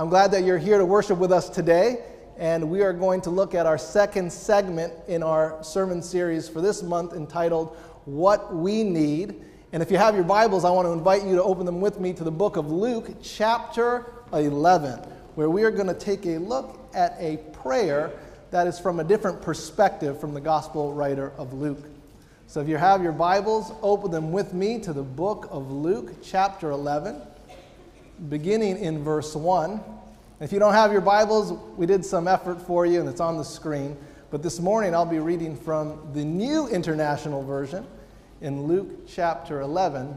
I'm glad that you're here to worship with us today, and we are going to look at our second segment in our sermon series for this month entitled, What We Need. And if you have your Bibles, I want to invite you to open them with me to the book of Luke, chapter 11, where we are going to take a look at a prayer that is from a different perspective from the gospel writer of Luke. So if you have your Bibles, open them with me to the book of Luke, chapter 11. Beginning in verse 1. If you don't have your Bibles, we did some effort for you, and it's on the screen. But this morning, I'll be reading from the New International Version in Luke chapter 11,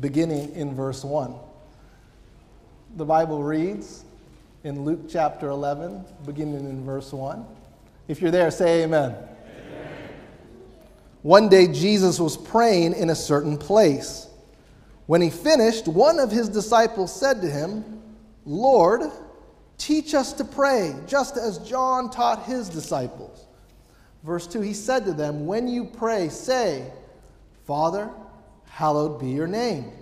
beginning in verse 1. The Bible reads in Luke chapter 11, beginning in verse 1. If you're there, say amen. Amen. One day, Jesus was praying in a certain place. When he finished, one of his disciples said to him, "Lord, teach us to pray, just as John taught his disciples." Verse 2, he said to them, "When you pray, say, 'Father, hallowed be your name.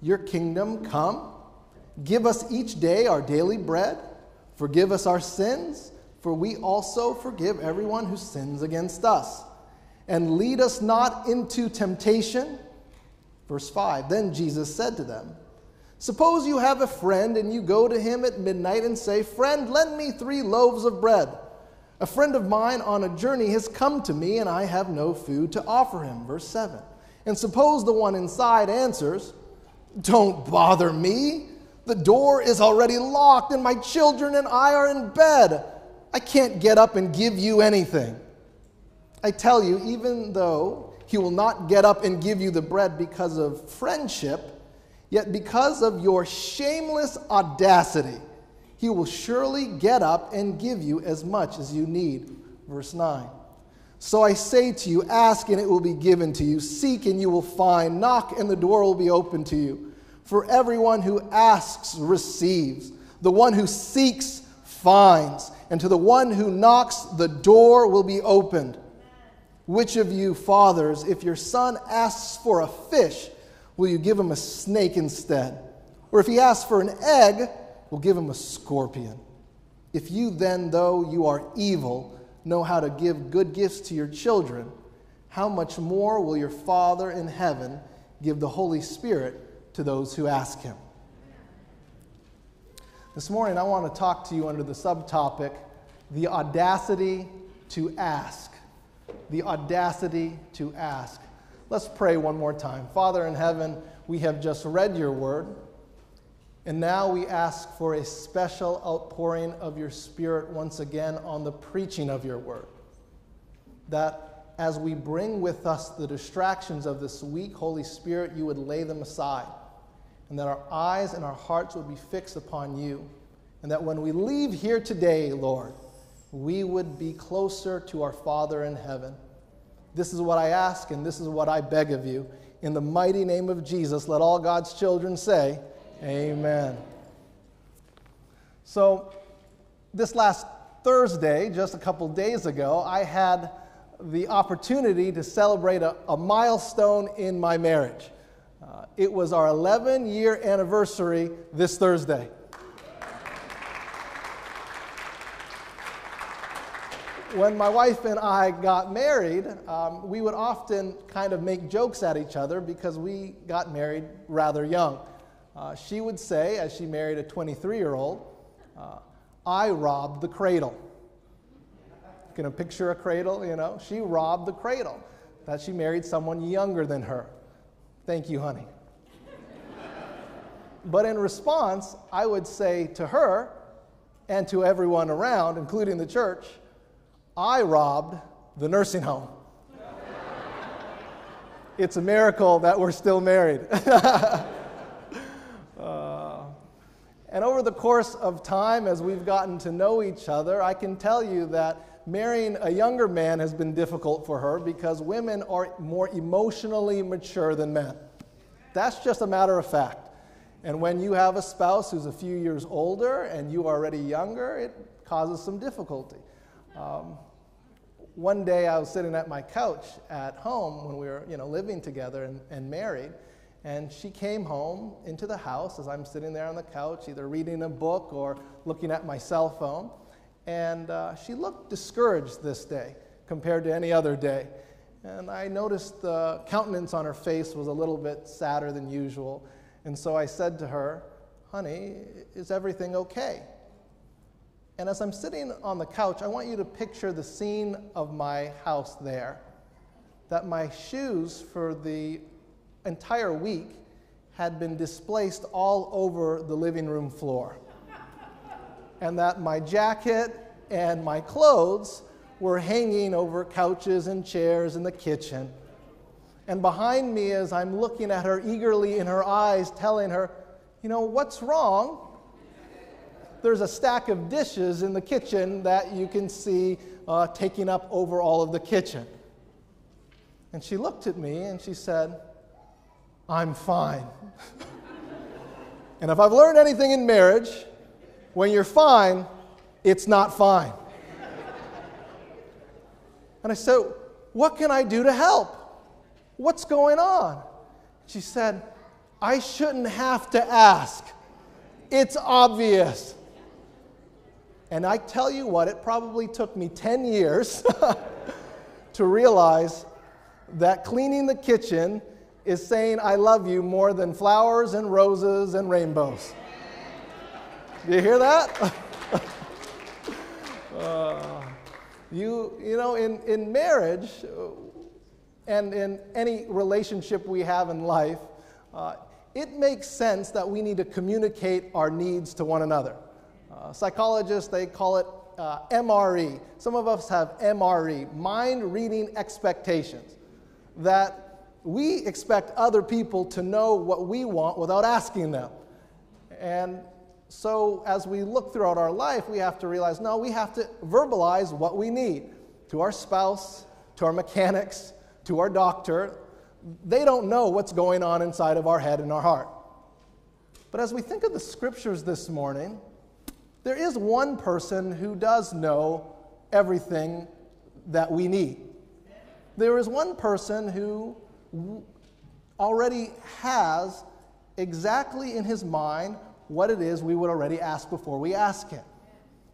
Your kingdom come. Give us each day our daily bread. Forgive us our sins, for we also forgive everyone who sins against us. And lead us not into temptation." Verse 5, then Jesus said to them, "Suppose you have a friend and you go to him at midnight and say, 'Friend, lend me 3 loaves of bread. A friend of mine on a journey has come to me and I have no food to offer him.'" Verse 7, and suppose the one inside answers, "Don't bother me. The door is already locked and my children and I are in bed. I can't get up and give you anything.' I tell you, even though he will not get up and give you the bread because of friendship, yet because of your shameless audacity, he will surely get up and give you as much as you need." Verse 9. "So I say to you, ask and it will be given to you. Seek and you will find. Knock and the door will be opened to you. For everyone who asks receives. The one who seeks finds. And to the one who knocks, the door will be opened. Which of you fathers, if your son asks for a fish, will you give him a snake instead? Or if he asks for an egg, will give him a scorpion? If you then, though you are evil, know how to give good gifts to your children, how much more will your Father in heaven give the Holy Spirit to those who ask him?" This morning, I want to talk to you under the subtopic, the audacity to ask. The audacity to ask. Let's pray one more time. Father in heaven, we have just read your word, and now we ask for a special outpouring of your Spirit once again on the preaching of your word, that as we bring with us the distractions of this week, Holy Spirit, you would lay them aside, and that our eyes and our hearts would be fixed upon you, and that when we leave here today, Lord, we would be closer to our Father in heaven. This is what I ask, and this is what I beg of you. In the mighty name of Jesus, let all God's children say, amen. So, this last Thursday, just a couple days ago, I had the opportunity to celebrate a milestone in my marriage. It was our 11-year anniversary this Thursday. When my wife and I got married, we would often kind of make jokes at each other because we got married rather young. She would say, as she married a 23-year-old, "I robbed the cradle." You can picture a cradle, you know? She robbed the cradle, that she married someone younger than her. Thank you, honey. But in response, I would say to her and to everyone around, including the church, "I robbed the nursing home." It's a miracle that we're still married. And over the course of time, as we've gotten to know each other, I can tell you that marrying a younger man has been difficult for her because women are more emotionally mature than men. That's just a matter of fact. And when you have a spouse who's a few years older and you are already younger, it causes some difficulty. One day I was sitting at my couch at home when we were living together and married, And she came home into the house as I'm sitting there on the couch, either reading a book or looking at my cell phone. And she looked discouraged this day compared to any other day. And I noticed the countenance on her face was a little bit sadder than usual. And so I said to her, "Honey, is everything okay?" And as I'm sitting on the couch, I want you to picture the scene of my house there, that my shoes for the entire week had been displaced all over the living room floor, and that my jacket and my clothes were hanging over couches and chairs in the kitchen. And behind me, as I'm looking at her eagerly in her eyes, telling her, "You know, what's wrong?" There's a stack of dishes in the kitchen that you can see taking up over all of the kitchen. And she looked at me and she said, "I'm fine." And if I've learned anything in marriage, when you're fine, it's not fine. And I said, "What can I do to help? What's going on?" She said, "I shouldn't have to ask. It's obvious." And I tell you what, it probably took me 10 years to realize that cleaning the kitchen is saying "I love you" more than flowers and roses and rainbows. Do you hear that? You know, in marriage and in any relationship we have in life, it makes sense that we need to communicate our needs to one another. Psychologists, they call it MRE. Some of us have MRE, mind reading expectations, that we expect other people to know what we want without asking them. And so as we look throughout our life, we have to realize, no, we have to verbalize what we need to our spouse, to our mechanics, to our doctor. They don't know what's going on inside of our head and our heart. But as we think of the scriptures this morning, there is one person who does know everything that we need. There is one person who already has exactly in his mind what it is we would already ask before we ask him.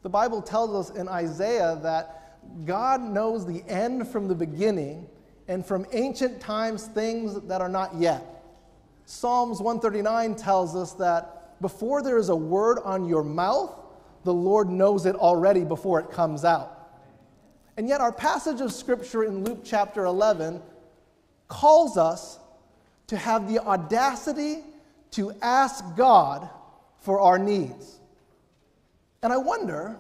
The Bible tells us in Isaiah that God knows the end from the beginning, and from ancient times things that are not yet. Psalms 139 tells us that before there is a word on your mouth, the Lord knows it already before it comes out. And yet our passage of Scripture in Luke chapter 11 calls us to have the audacity to ask God for our needs. And I wonder,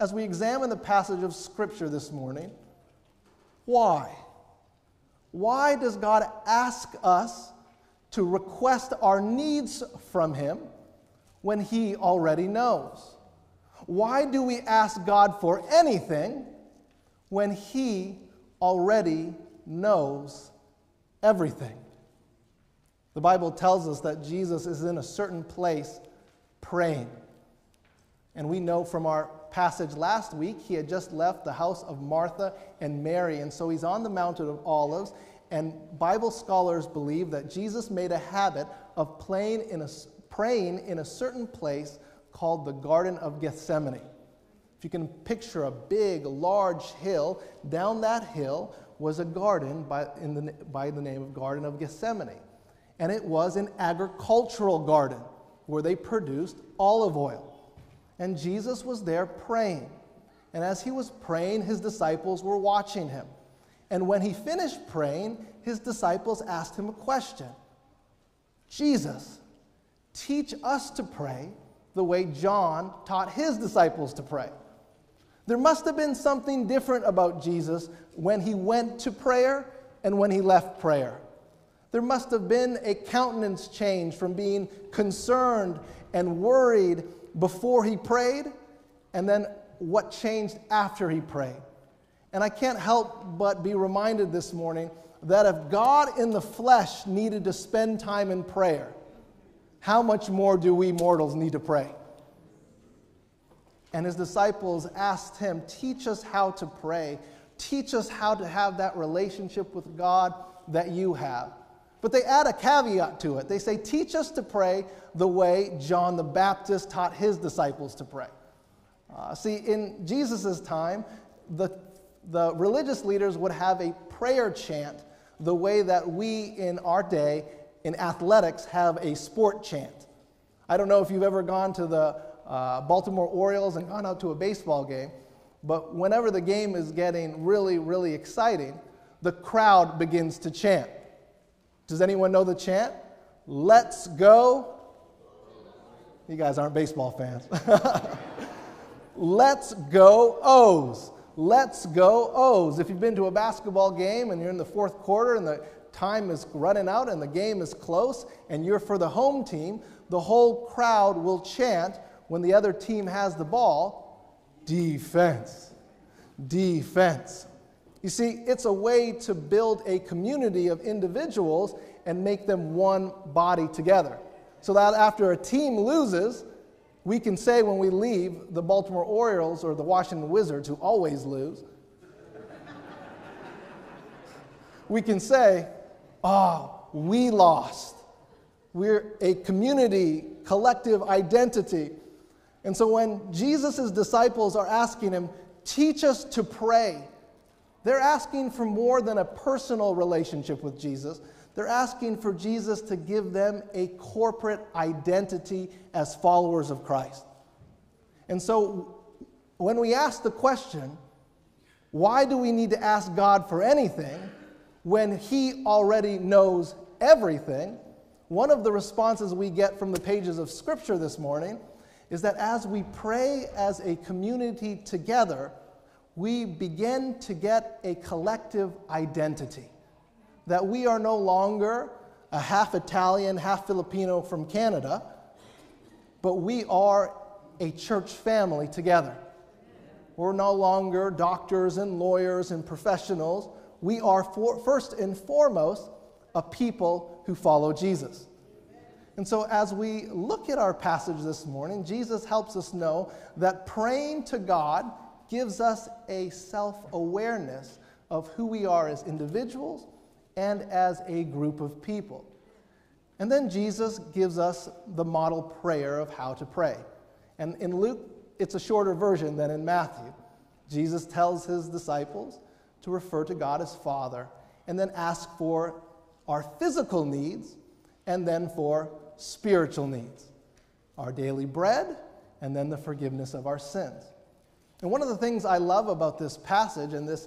as we examine the passage of Scripture this morning, why? Why does God ask us to request our needs from Him when He already knows? Why do we ask God for anything when He already knows everything? The Bible tells us that Jesus is in a certain place praying. And we know from our passage last week, He had just left the house of Martha and Mary, and so He's on the Mount of Olives, and Bible scholars believe that Jesus made a habit of praying in a certain place called the Garden of Gethsemane. If you can picture a big, large hill, down that hill was a garden by the name of Garden of Gethsemane, and it was an agricultural garden where they produced olive oil. And Jesus was there praying. And as He was praying, His disciples were watching Him. And when He finished praying, His disciples asked Him a question. "Jesus, teach us to pray the way John taught his disciples to pray." There must have been something different about Jesus when He went to prayer and when He left prayer. There must have been a countenance change from being concerned and worried before He prayed, and then what changed after He prayed. And I can't help but be reminded this morning that if God in the flesh needed to spend time in prayer, how much more do we mortals need to pray? And His disciples asked Him, "Teach us how to pray. Teach us how to have that relationship with God that You have. But they add a caveat to it. They say, teach us to pray the way John the Baptist taught his disciples to pray. See, in Jesus' time, the religious leaders would have a prayer chant the way that we in our day in athletics have a sport chant. I don't know if you've ever gone to the Baltimore Orioles and gone out to a baseball game, but whenever the game is getting really, really exciting, the crowd begins to chant. Does anyone know the chant? Let's go. You guys aren't baseball fans. Let's go O's. Let's go O's. If you've been to a basketball game and you're in the fourth quarter and the time is running out and the game is close and you're for the home team, the whole crowd will chant when the other team has the ball, defense, defense. You see, it's a way to build a community of individuals and make them one body together. So that after a team loses, we can say when we leave the Baltimore Orioles or the Washington Wizards, who always lose, we can say, oh, we lost. We're a community, collective identity. And so when Jesus' disciples are asking him, teach us to pray, they're asking for more than a personal relationship with Jesus. They're asking for Jesus to give them a corporate identity as followers of Christ. And so when we ask the question, why do we need to ask God for anything when he already knows everything? One of the responses we get from the pages of Scripture this morning is that as we pray as a community together, we begin to get a collective identity, that we are no longer a half Italian, half Filipino from Canada, but we are a church family together. We're no longer doctors and lawyers and professionals. We are first and foremost a people who follow Jesus. And so as we look at our passage this morning, Jesus helps us know that praying to God gives us a self-awareness of who we are as individuals and as a group of people. And then Jesus gives us the model prayer of how to pray. And in Luke, it's a shorter version than in Matthew. Jesus tells his disciples to refer to God as Father and then ask for our physical needs and then for spiritual needs, our daily bread and then the forgiveness of our sins. And one of the things I love about this passage and this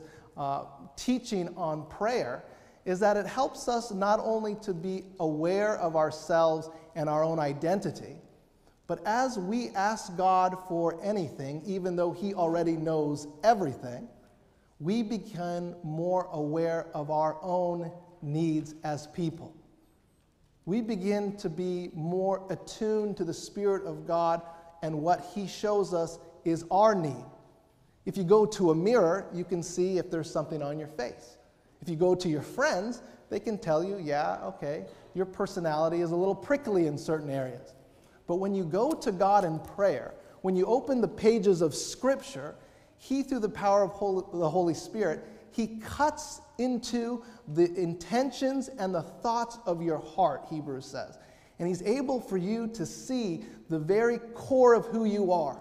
teaching on prayer is that it helps us not only to be aware of ourselves and our own identity, but as we ask God for anything, even though he already knows everything, we become more aware of our own needs as people. We begin to be more attuned to the Spirit of God and what he shows us is our need. If you go to a mirror, you can see if there's something on your face. If you go to your friends, they can tell you, yeah, okay, your personality is a little prickly in certain areas. But when you go to God in prayer, when you open the pages of Scripture, he, through the power of the Holy Spirit, he cuts into the intentions and the thoughts of your heart, Hebrews says. And he's able for you to see the very core of who you are.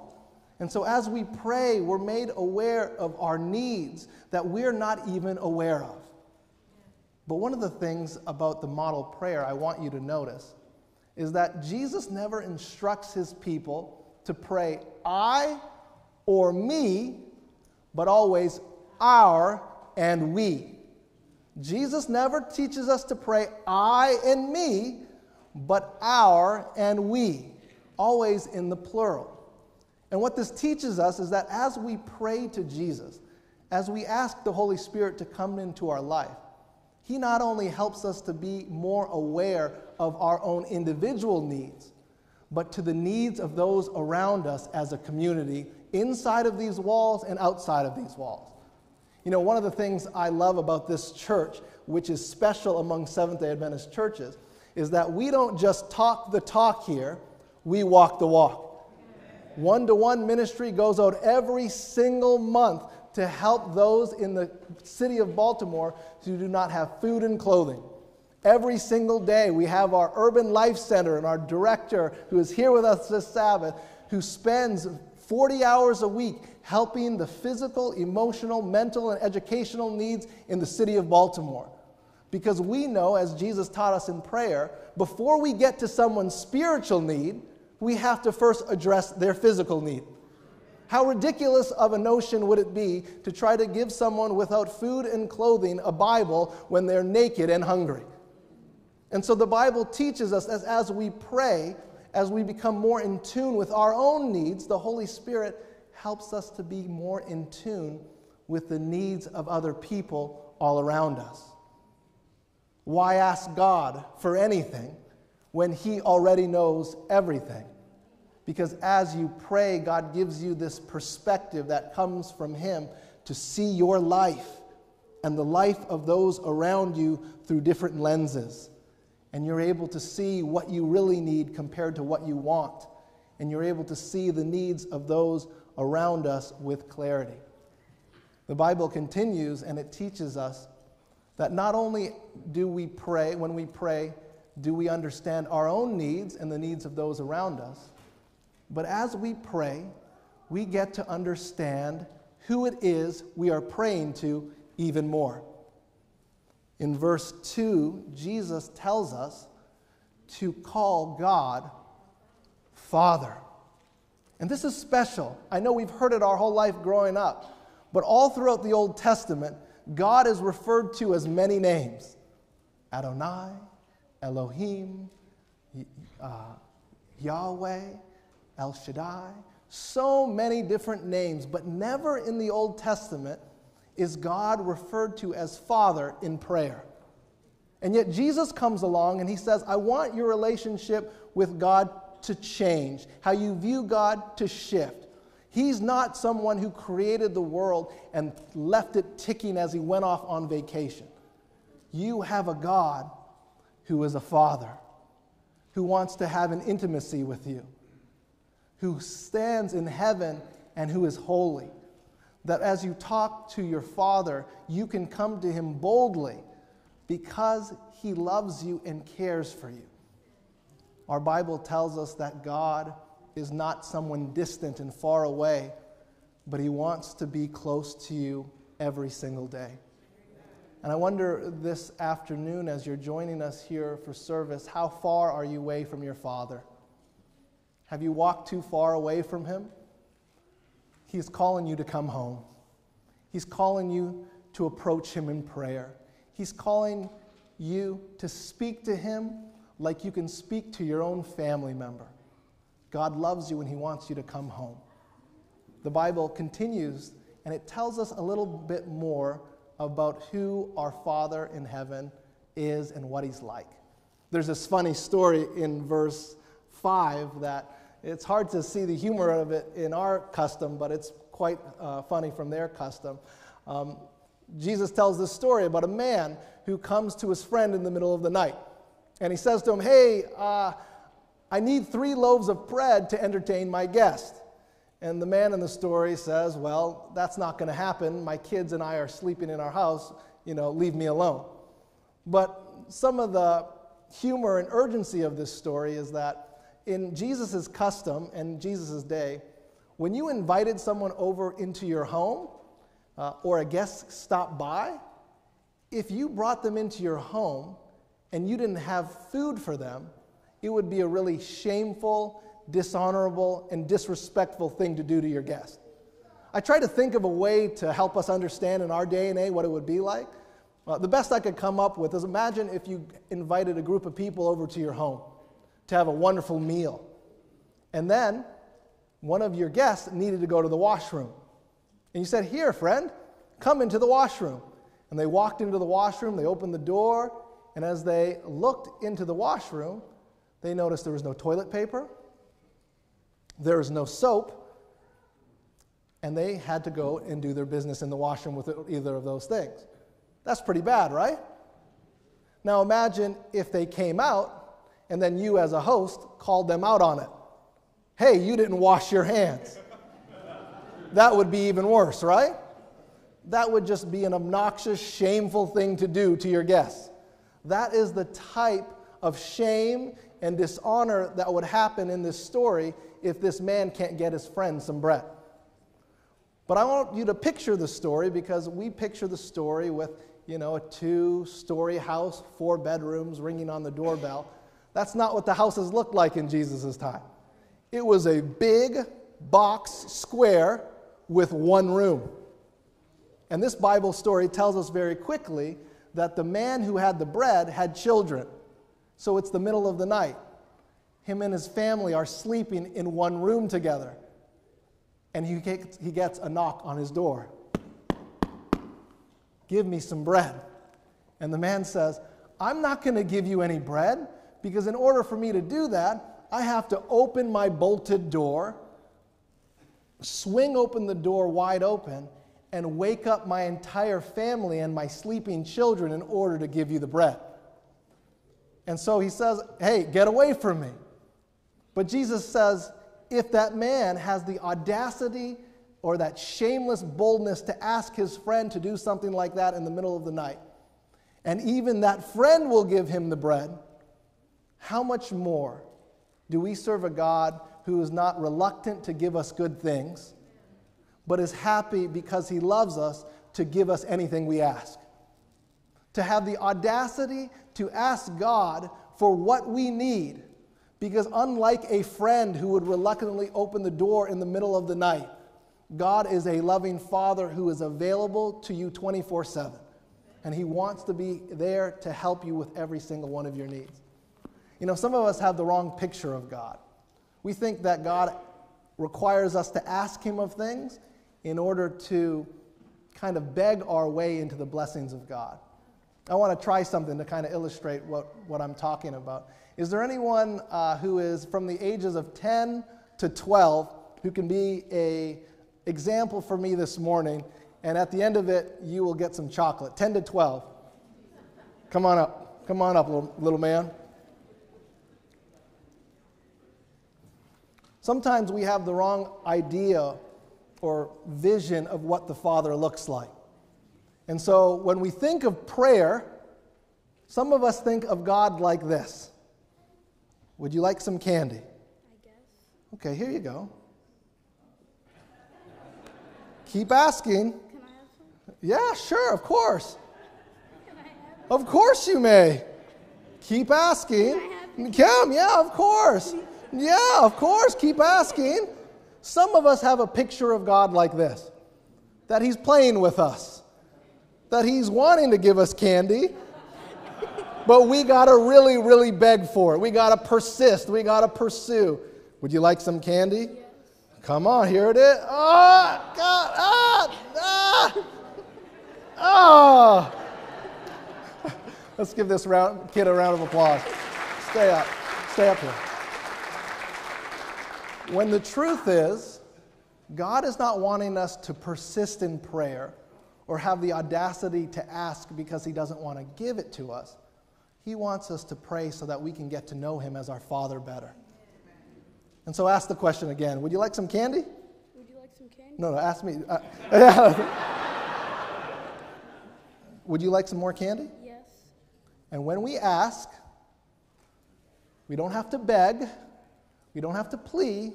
And so as we pray, we're made aware of our needs that we're not even aware of. But one of the things about the model prayer I want you to notice is that Jesus never instructs his people to pray I or me, but always our and we. Jesus never teaches us to pray I and me, but our and we, always in the plural. And what this teaches us is that as we pray to Jesus, as we ask the Holy Spirit to come into our life, he not only helps us to be more aware of our own individual needs, but to the needs of those around us as a community, inside of these walls and outside of these walls. You know, one of the things I love about this church, which is special among Seventh-day Adventist churches, is that we don't just talk the talk here, we walk the walk. One-to-one ministry goes out every single month to help those in the city of Baltimore who do not have food and clothing. Every single day we have our Urban Life Center and our director who is here with us this Sabbath, who spends 40 hours a week helping the physical, emotional, mental, and educational needs in the city of Baltimore. Because we know, as Jesus taught us in prayer, before we get to someone's spiritual need, we have to first address their physical need. How ridiculous of a notion would it be to try to give someone without food and clothing a Bible when they're naked and hungry? And so the Bible teaches us that as we pray, as we become more in tune with our own needs, the Holy Spirit helps us to be more in tune with the needs of other people all around us. Why ask God for anything when He already knows everything? Because as you pray, God gives you this perspective that comes from Him to see your life and the life of those around you through different lenses. And you're able to see what you really need compared to what you want. And you're able to see the needs of those around us with clarity. The Bible continues and it teaches us that not only do we pray, when we pray, do we understand our own needs and the needs of those around us, but as we pray, we get to understand who it is we are praying to even more. In verse 2, Jesus tells us to call God Father. And this is special. I know we've heard it our whole life growing up, but all throughout the Old Testament, God is referred to as many names. Adonai, Elohim, Yahweh, El Shaddai, so many different names, but never in the Old Testament is God referred to as Father in prayer. And yet Jesus comes along and He says, I want your relationship with God to change, how you view God to shift. He's not someone who created the world and left it ticking as He went off on vacation. You have a God who is a Father, who wants to have an intimacy with you, who stands in heaven and who is holy. That as you talk to your Father, you can come to Him boldly because He loves you and cares for you. Our Bible tells us that God is not someone distant and far away, but He wants to be close to you every single day. And I wonder this afternoon, as you're joining us here for service, how far are you away from your Father? Have you walked too far away from Him? He's calling you to come home. He's calling you to approach Him in prayer. He's calling you to speak to Him like you can speak to your own family member. God loves you and He wants you to come home. The Bible continues and it tells us a little bit more about who our Father in heaven is and what He's like. There's this funny story in verse 5 that it's hard to see the humor of it in our custom, but it's quite funny from their custom. Jesus tells this story about a man who comes to his friend in the middle of the night. And he says to him, hey, I need 3 loaves of bread to entertain my guest. And the man in the story says, well, that's not going to happen. My kids and I are sleeping in our house. You know, leave me alone. But some of the humor and urgency of this story is that in Jesus' custom and Jesus' day, when you invited someone over into your home or a guest stopped by, if you brought them into your home and you didn't have food for them, it would be a really shameful, dishonorable, and disrespectful thing to do to your guest. I tried to think of a way to help us understand in our day and age what it would be like. The best I could come up with is imagine if you invited a group of people over to your home to have a wonderful meal. And then one of your guests needed to go to the washroom. And you said, here, friend, come into the washroom. And they walked into the washroom, they opened the door, and as they looked into the washroom, they noticed there was no toilet paper, there was no soap, and they had to go and do their business in the washroom with either of those things. That's pretty bad, right? Now imagine if they came out, and then you as a host called them out on it. Hey, you didn't wash your hands. That would be even worse, right? That would just be an obnoxious, shameful thing to do to your guests. That is the type of shame and dishonor that would happen in this story if this man can't get his friend some bread. But I want you to picture the story, because we picture the story with, you know, a 2-story house, 4 bedrooms, ringing on the doorbell. That's not what the houses looked like in Jesus' time. It was a big box square with 1 room. And this Bible story tells us very quickly that the man who had the bread had children. So it's the middle of the night. Him and his family are sleeping in 1 room together. And he gets a knock on his door. Give me some bread. And the man says, I'm not going to give you any bread, because in order for me to do that, I have to open my bolted door, swing open the door wide open, and wake up my entire family and my sleeping children in order to give you the bread. And so he says, hey, get away from me. But Jesus says, if that man has the audacity or that shameless boldness to ask his friend to do something like that in the middle of the night, and even that friend will give him the bread, how much more do we serve a God who is not reluctant to give us good things, but is happy, because he loves us, to give us anything we ask? To have the audacity to ask God for what we need, because unlike a friend who would reluctantly open the door in the middle of the night, God is a loving Father who is available to you 24/7, and he wants to be there to help you with every single one of your needs. You know, some of us have the wrong picture of God. We think that God requires us to ask him of things in order to kind of beg our way into the blessings of God. I want to try something to kind of illustrate what I'm talking about. Is there anyone who is from the ages of 10 to 12 who can be an example for me this morning, and at the end of it, you will get some chocolate? 10 to 12. Come on up. Come on up, little man. Sometimes we have the wrong idea or vision of what the Father looks like. And so when we think of prayer, some of us think of God like this. Would you like some candy? I guess. Okay, here you go. Keep asking. Can I have some? Yeah, sure, of course. Can I have some? Of course you may. Keep asking. Can I have some? Yeah, of course. Yeah, of course, keep asking. Some of us have a picture of God like this, that he's playing with us, that he's wanting to give us candy, but we gotta really, really beg for it. We gotta persist, we gotta pursue. Would you like some candy? Yes. Come on, here it is. Oh, God, oh. Let's give this kid a round of applause. Stay up here. When the truth is, God is not wanting us to persist in prayer or have the audacity to ask because he doesn't want to give it to us. He wants us to pray so that we can get to know him as our Father better. And so ask the question again. Would you like some candy? Would you like some candy? No, ask me. Would you like some more candy? Yes. And when we ask, we don't have to beg, we don't have to plea,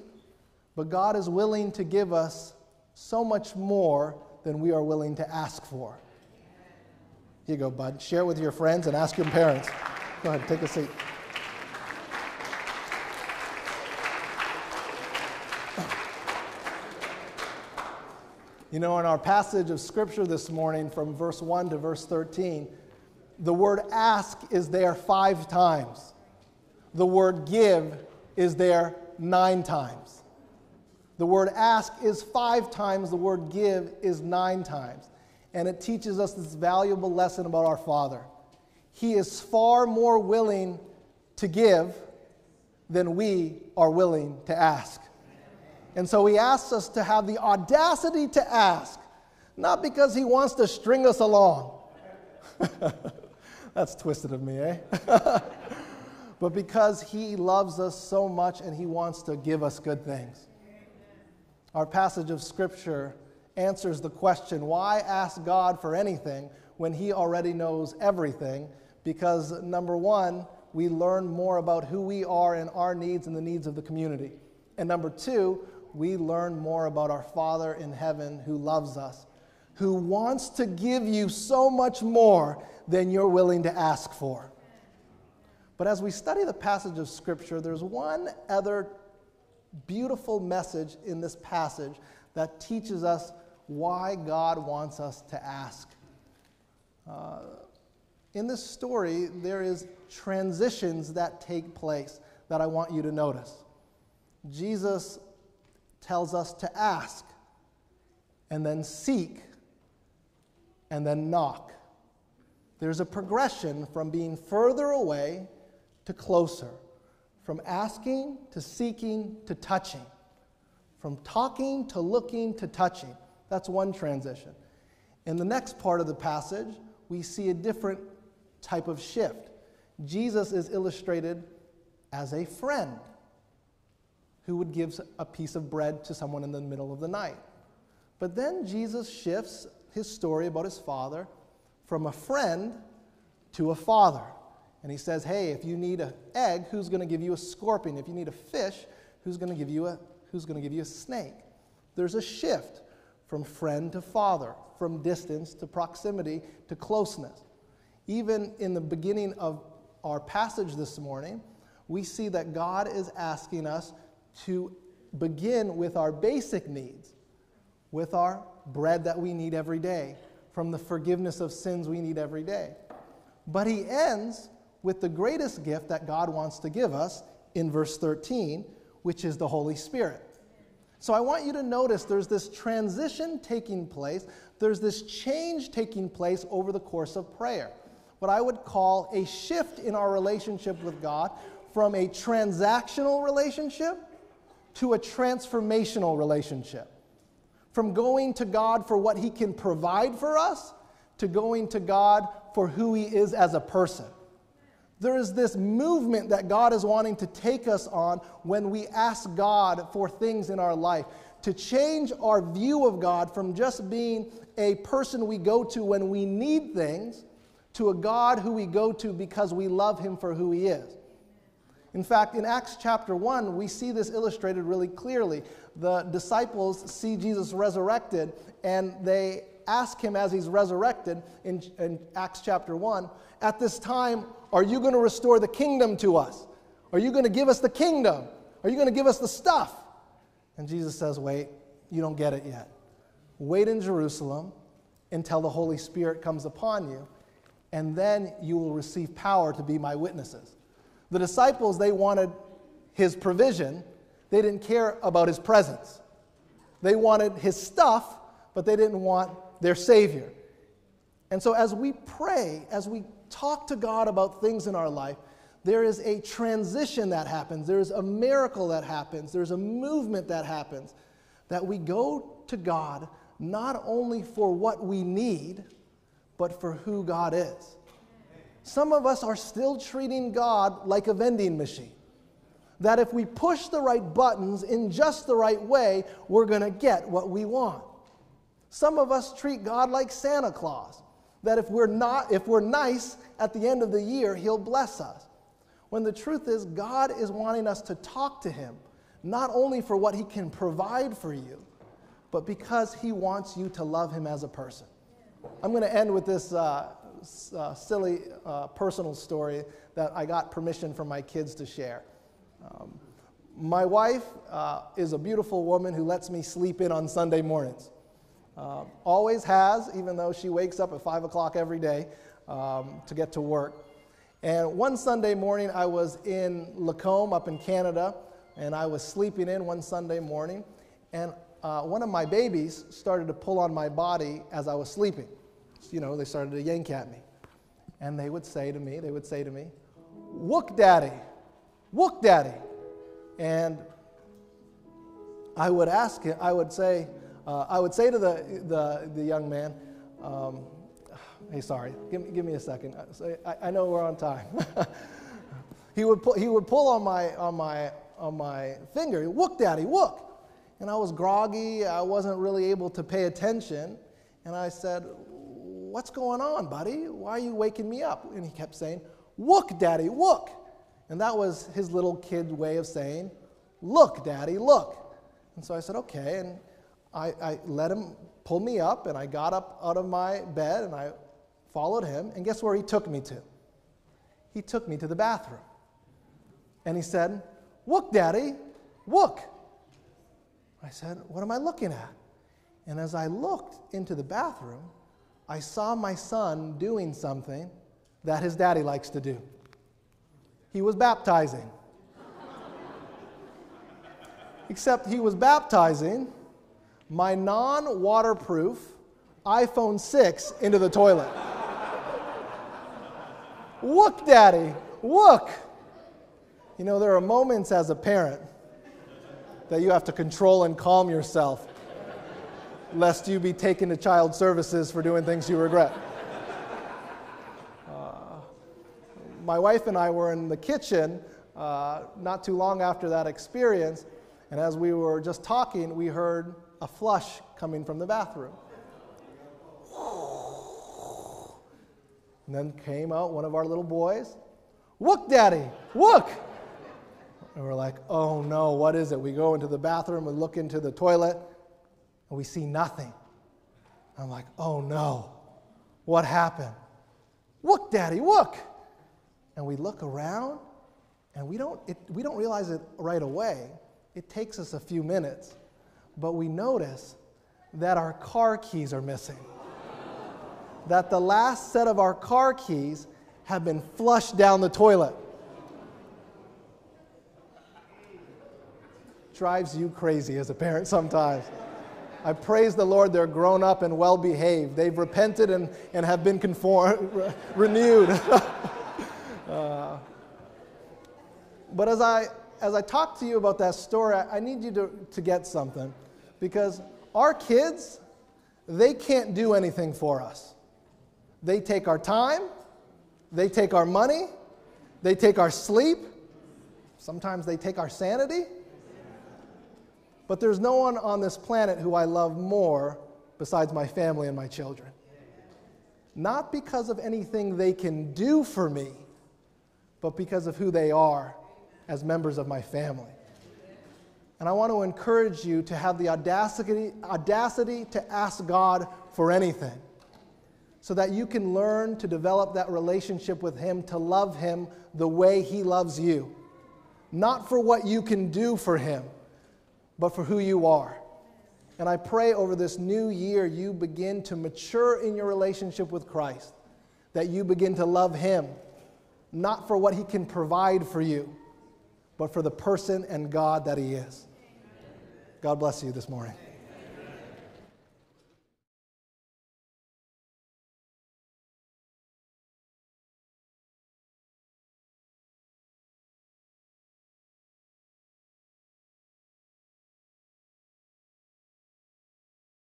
but God is willing to give us so much more than we are willing to ask for. Here you go, bud. Share it with your friends and ask your parents. Go ahead, take a seat. You know, in our passage of Scripture this morning, from verse 1 to verse 13, the word ask is there 5 times. The word give is there 9 times. The word ask is 5 times, the word give is 9 times. And it teaches us this valuable lesson about our Father. He is far more willing to give than we are willing to ask. And so he asks us to have the audacity to ask, not because he wants to string us along. That's twisted of me, eh? But because he loves us so much and he wants to give us good things. Our passage of Scripture answers the question, why ask God for anything when he already knows everything? because, number one, we learn more about who we are and our needs and the needs of the community. And number two, we learn more about our Father in heaven who loves us, who wants to give you so much more than you're willing to ask for. But as we study the passage of Scripture, there's one other beautiful message in this passage that teaches us why God wants us to ask. In this story, there is transitions that take place that I want you to notice. Jesus tells us to ask, and then seek, and then knock. There's a progression from being further away to closer, from asking to seeking to touching, from talking to looking to touching. That's one transition. In the next part of the passage, we see a different type of shift. Jesus is illustrated as a friend who would give a piece of bread to someone in the middle of the night. But then Jesus shifts his story about his Father from a friend to a father. And he says, hey, if you need an egg, who's going to give you a scorpion? If you need a fish, who's going to give you a snake? There's a shift from friend to father, from distance to proximity to closeness. Even in the beginning of our passage this morning, we see that God is asking us to begin with our basic needs, with our bread that we need every day, from the forgiveness of sins we need every day. But he ends with the greatest gift that God wants to give us in verse 13, which is the Holy Spirit. So I want you to notice there's this transition taking place, there's this change taking place over the course of prayer, what I would call a shift in our relationship with God from a transactional relationship to a transformational relationship. From going to God for what he can provide for us to going to God for who he is as a person. There is this movement that God is wanting to take us on when we ask God for things in our life, to change our view of God from just being a person we go to when we need things to a God who we go to because we love him for who he is. In fact, in Acts chapter 1, we see this illustrated really clearly. The disciples see Jesus resurrected, and they ask him as he's resurrected in Acts chapter 1, at this time, are you going to restore the kingdom to us? Are you going to give us the kingdom? Are you going to give us the stuff? And Jesus says, wait, you don't get it yet. Wait in Jerusalem until the Holy Spirit comes upon you, and then you will receive power to be my witnesses. The disciples, they wanted his provision. They didn't care about his presence. They wanted his stuff, but they didn't want their Savior. And so as we pray, as we talk to God about things in our life, there is a transition that happens. There is a miracle that happens. There's a movement that happens that we go to God not only for what we need, but for who God is. Some of us are still treating God like a vending machine. That if we push the right buttons in just the right way, we're going to get what we want. Some of us treat God like Santa Claus. That if we're nice at the end of the year, he'll bless us. When the truth is, God is wanting us to talk to him, not only for what he can provide for you, but because he wants you to love him as a person. I'm going to end with this silly personal story that I got permission from my kids to share. My wife is a beautiful woman who lets me sleep in on Sunday mornings. Always has, even though she wakes up at 5 o'clock every day to get to work. And one Sunday morning, I was in Lacombe up in Canada, and I was sleeping in one Sunday morning, and one of my babies started to pull on my body as I was sleeping. You know, they started to yank at me. And they would say to me, "Wook, Daddy, wook, Daddy." And I would ask him, I would say to the young man, "Hey, sorry, give me a second. I know we're on time." He would pull on my finger, "Wook, Daddy, wook." And I was groggy. I wasn't really able to pay attention. And I said, what's going on, buddy? Why are you waking me up? And he kept saying, look, Daddy, look. And that was his little kid way of saying, look, Daddy, look. And so I said, okay. And I let him pull me up, and I got up out of my bed, and I followed him. And guess where he took me to? He took me to the bathroom. And he said, look, Daddy, look. I said, what am I looking at? And as I looked into the bathroom, I saw my son doing something that his daddy likes to do. He was baptizing. Except he was baptizing my non-waterproof iPhone 6 into the toilet. Look, Daddy, look. You know, there are moments as a parent that you have to control and calm yourself lest you be taken to child services for doing things you regret. My wife and I were in the kitchen not too long after that experience, and as we were just talking, we heard a flush coming from the bathroom. And then came out one of our little boys, look, Daddy, look! And we're like, oh no, what is it? We go into the bathroom, we look into the toilet, and we see nothing. I'm like, oh no, what happened? Look, Daddy, look! And we look around, and we don't realize it right away. It takes us a few minutes, but we notice that our car keys are missing. That the last set of our car keys have been flushed down the toilet. Drives you crazy as a parent sometimes. I praise the Lord they're grown up and well behaved. They've repented and have been renewed. But as I talk to you about that story, I need you to get something, because our kids, they can't do anything for us. They take our time, they take our money, they take our sleep, sometimes they take our sanity. But there's no one on this planet who I love more besides my family and my children. Not because of anything they can do for me, but because of who they are as members of my family. And I want to encourage you to have the audacity to ask God for anything, so that you can learn to develop that relationship with Him, to love Him the way He loves you. Not for what you can do for Him, but for who you are. And I pray over this new year you begin to mature in your relationship with Christ, that you begin to love Him, not for what He can provide for you, but for the person and God that He is. God bless you this morning.